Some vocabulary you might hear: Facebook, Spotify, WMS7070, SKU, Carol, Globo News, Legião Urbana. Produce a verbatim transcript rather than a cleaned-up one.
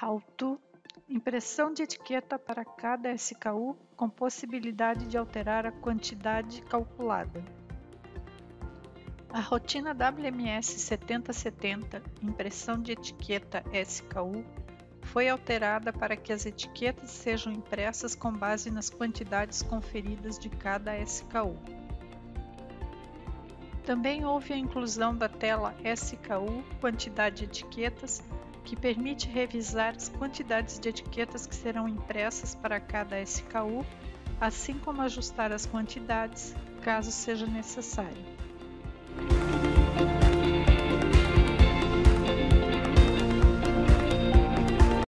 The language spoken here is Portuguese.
How to impressão de etiqueta para cada S K U com possibilidade de alterar a quantidade calculada. A rotina W M S setenta setenta, impressão de etiqueta S K U, foi alterada para que as etiquetas sejam impressas com base nas quantidades conferidas de cada S K U. Também houve a inclusão da tela S K U, quantidade de etiquetas, que permite revisar as quantidades de etiquetas que serão impressas para cada S K U, assim como ajustar as quantidades, caso seja necessário.